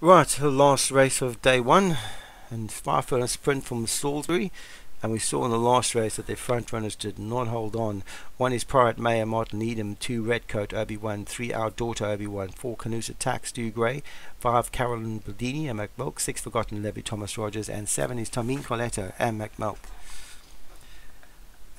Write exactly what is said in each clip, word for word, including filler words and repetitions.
Right, the last race of day one, and five furlong sprint from Salisbury, and we saw in the last race that their front runners did not hold on. One is Pirate Mayer, Martin Needham. Two, Redcoat, Obi Wan. Three, Our Daughter, Obi Wan. Four, Canoes Attack, Stu Gray. Five, Carolyn Baldini and McMilk. Six, Forgotten Levy, Thomas Rogers. And seven is Tamine Coletto and McMilk.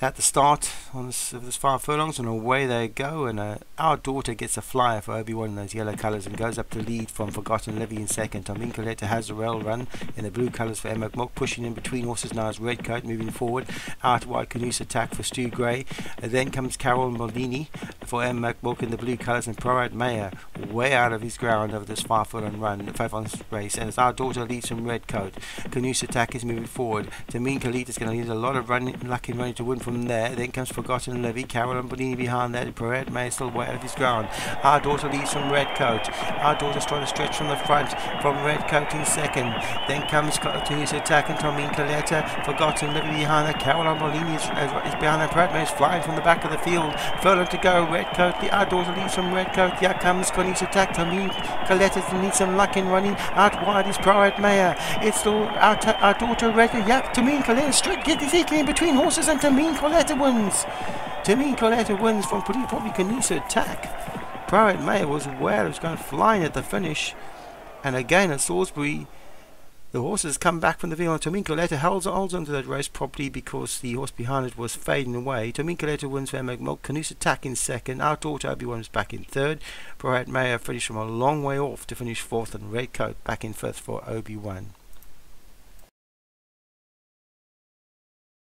At the start on this, of this five furlongs, and away they go, and uh, Our Daughter gets a flyer for Obi-Wan in those yellow colours and goes up to lead from Forgotten Levy in second. Tamine Coletto has a rail run in the blue colours for Emma Mok, pushing in between horses now is Redcoat moving forward. Out wide Canoes Attack for Stu Gray, and then comes Carolyn Baldini for Emma Mok in the blue colours, and Pirate Mayer way out of his ground over this five furlong run, five furlong race, and as Our Daughter leads from Redcoat. Canoes Attack is moving forward. Tamine Khalid is going to need a lot of run, luck in running to win from there. Then comes Forgotten Levy, Carolyn Baldini behind that, Pirate Mayer still way out of his ground. Our Daughter leads from Redcoat. Our Daughter's trying to stretch from the front, from Redcoat in second. Then comes Canoes Attack and Tamine Coletto. Forgotten Levy behind that, Carolyn Baldini is, is behind that, Pirate Mayer is flying from the back of the field. Furlong to go, Redcoat, the Our Daughter leads from Redcoat. Here comes Canoes Attack, Tamine Coletto needs some luck in running. Out wide is Pirate Mayer. It's still Our, our Daughter, Redcoat. Yep, Tamine Coletto straight gets his equally in between horses, and Tamine Coletto wins. Tamine Coletto wins from probably Canoes Attack. Pirate Mayer was aware it was going flying at the finish, and again at Salisbury, the horses come back from the field. Tamine Coletto holds, holds onto that race properly because the horse behind it was fading away. Tamine Coletto wins for McMilk. Canoes Attack in second. Our Daughter Obi-Wan is back in third. Pirate Mayer finished from a long way off to finish fourth, and Redcoat back in fifth for Obi-Wan.